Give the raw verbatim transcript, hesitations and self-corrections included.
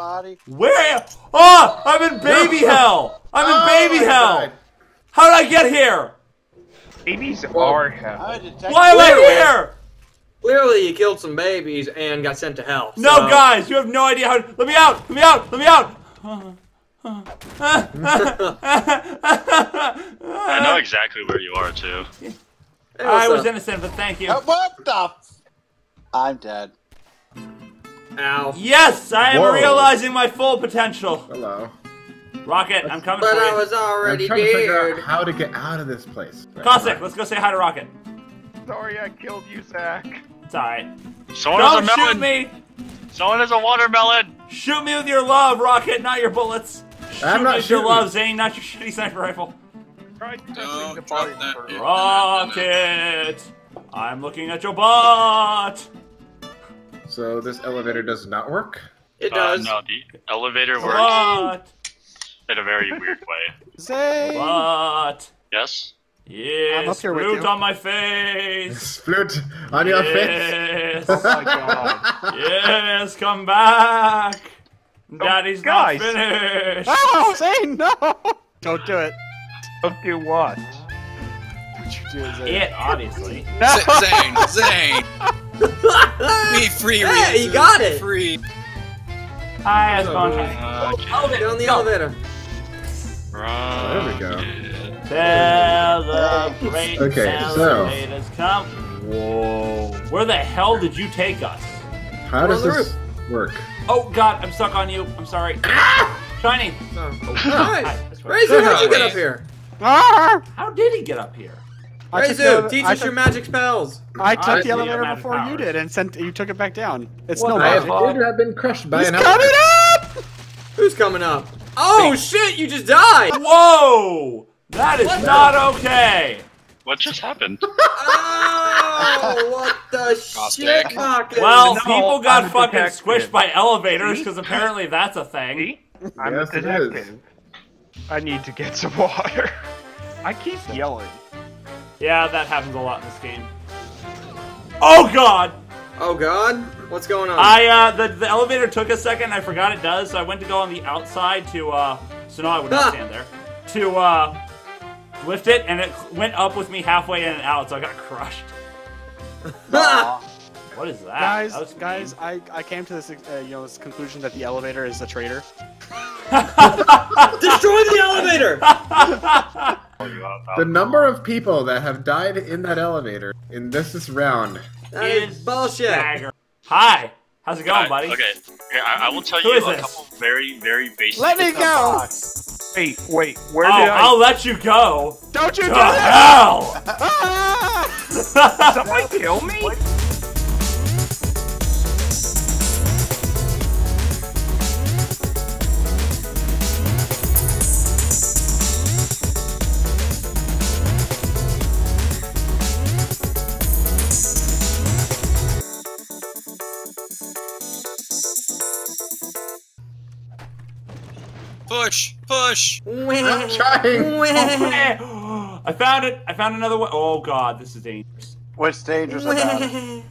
body. Where? Oh, I'm in baby hell. I'm oh, in baby hell. God. How did I get here? Babies well, are hell. Why am I here? Clearly, you killed some babies and got sent to hell. So. No, guys, you have no idea how. Let me out! Let me out! Let me out! I know exactly where you are, too. I was innocent, but thank you. What the? I'm dead. Ow. Yes, I am Whoa. realizing my full potential. Hello. Rocket, let's, I'm coming but for you. But I was already dead. I'm trying to figure out how to get out of this place. Right, Classic, right. Let's go say hi to Rocket. Sorry I killed you, Zach. It's alright. Someone Don't has a melon. shoot me! Someone has a watermelon! Shoot me with your love, Rocket, not your bullets. Shoot I'm not me with shooting. your love, Zane, not your shitty sniper rifle. Don't the body that for Rocket! I'm looking at your butt! So this elevator does not work? It does. Uh, no, the elevator works. What? In a very weird way. Zane! What? Yes? Yes, Sploot on my face! Sploot on your yes. face! Oh my god. Yes, come back! Oh, Daddy's guys. not finished! Oh, Zane, no! Don't do it. Don't do what? Don't you do it, Zane? It, obviously. No. Zane, Zane! Be free, Reazu. Hey, you got it! Free. Hi, it's Bonchai. Okay. Oh, get on the go. elevator. Right. There we go. Celebrate, okay, so. Come. Whoa. Where the hell did you take us? How does this work? Oh, God, I'm stuck on you. I'm sorry. Ah! Shiny. Oh, oh, Reazu, right. how'd you get up here? Ah! How did he get up here? Reazu, teach us your magic spells. I took I the elevator before powers. you did, and sent you took it back down. It's what no magic. I have been crushed by He's an elevator. Who's coming up? Who's coming up? Oh Thanks. shit! You just died. Whoa! That is what? not okay. What just happened? Oh, what the shit! Well, no, people got I'm fucking detective. squished by elevators because apparently that's a thing. I'm yes, a detective. I need to get some water. I keep yelling. Yeah, that happens a lot in this game. Oh god! Oh god? What's going on? I, uh, the, the elevator took a second, I forgot it does, so I went to go on the outside to, uh, so no, I would not ah. stand there, to, uh, lift it, and it went up with me halfway in and out, so I got crushed. What is that? Guys, that guys, I, I came to this, uh, you know, this conclusion that the elevator is a traitor. Destroy the elevator! The number of people that have died in that elevator in this, this round that is bullshit. Dagger. Hi, how's it going, Hi. buddy? Okay, Here, I, I will tell Who you a this? couple very, very basic. Let me go. Wait, wait, where oh, did I? I'll let you go. Don't you go do that? Hell! Someone kill me? What? Push! Push! I'm trying! Oh, I found it! I found another one! Oh god, this is dangerous. What's dangerous about it?